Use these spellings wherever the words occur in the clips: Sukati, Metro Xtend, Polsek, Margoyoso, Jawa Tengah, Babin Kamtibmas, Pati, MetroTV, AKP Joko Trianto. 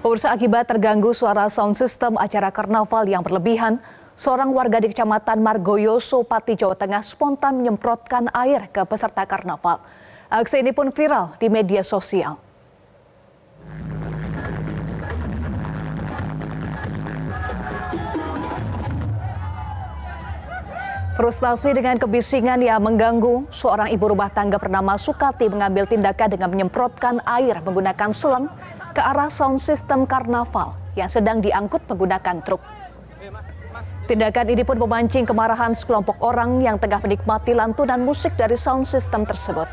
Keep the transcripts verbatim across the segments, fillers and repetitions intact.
Pemirsa, akibat terganggu suara sound system acara karnaval yang berlebihan, seorang warga di Kecamatan Margoyoso, Pati, Jawa Tengah spontan menyemprotkan air ke peserta karnaval. Aksi ini pun viral di media sosial. Frustasi dengan kebisingan yang mengganggu, seorang ibu rumah tangga bernama Sukati mengambil tindakan dengan menyemprotkan air menggunakan selang ke arah sound system karnaval yang sedang diangkut menggunakan truk. Tindakan ini pun memancing kemarahan sekelompok orang yang tengah menikmati lantunan musik dari sound system tersebut.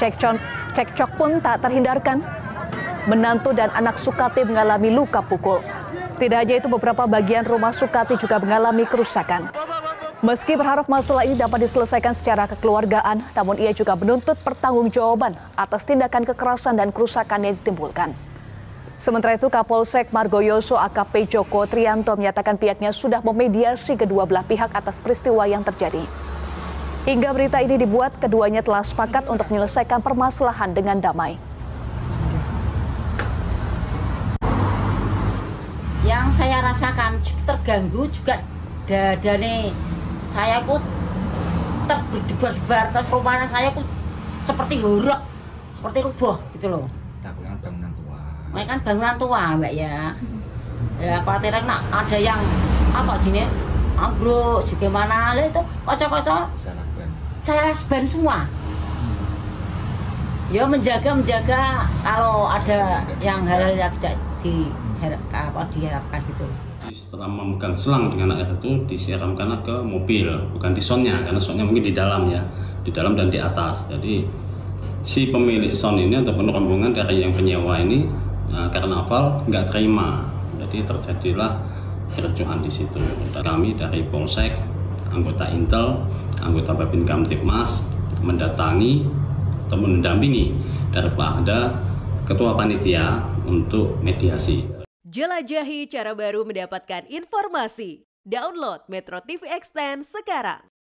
Cekcok, cekcok pun tak terhindarkan. Menantu dan anak Sukati mengalami luka pukul. Tidak hanya itu, beberapa bagian rumah Sukati juga mengalami kerusakan. Meski berharap masalah ini dapat diselesaikan secara kekeluargaan, namun ia juga menuntut pertanggungjawaban atas tindakan kekerasan dan kerusakan yang ditimbulkan. Sementara itu, Kapolsek Margoyoso A K P Joko Trianto menyatakan pihaknya sudah memediasi kedua belah pihak atas peristiwa yang terjadi. Hingga berita ini dibuat, keduanya telah sepakat untuk menyelesaikan permasalahan dengan damai. Yang saya rasakan terganggu juga dada nih, saya ku terberdebar-debar, terus rumahnya saya ku seperti huruk, seperti rubuh gitu loh. Bangunan bangunan tua. Mereka kan bangunan tua mbak ya. Ya khawatiran nak ada yang apa gini, ambruk, gimana lah itu, kocok-kocok. Saya lasban semua. Ya menjaga-menjaga kalau ada yang hal-hal yang tidak di apa diharapkan gitu. Setelah memegang selang dengan air itu disiramkanlah ke mobil, bukan di soundnya, karena soundnya mungkin di dalam ya, di dalam dan di atas. Jadi si pemilik sound ini ataupun rombongan dari yang penyewa ini karnaval nggak terima, jadi terjadilah kericuhan di situ. Kami dari Polsek, anggota Intel, anggota Babin Kamtibmas mendatangi atau mendampingi daripada ketua panitia untuk mediasi. Jelajahi cara baru mendapatkan informasi. Download Metro T V Extend sekarang.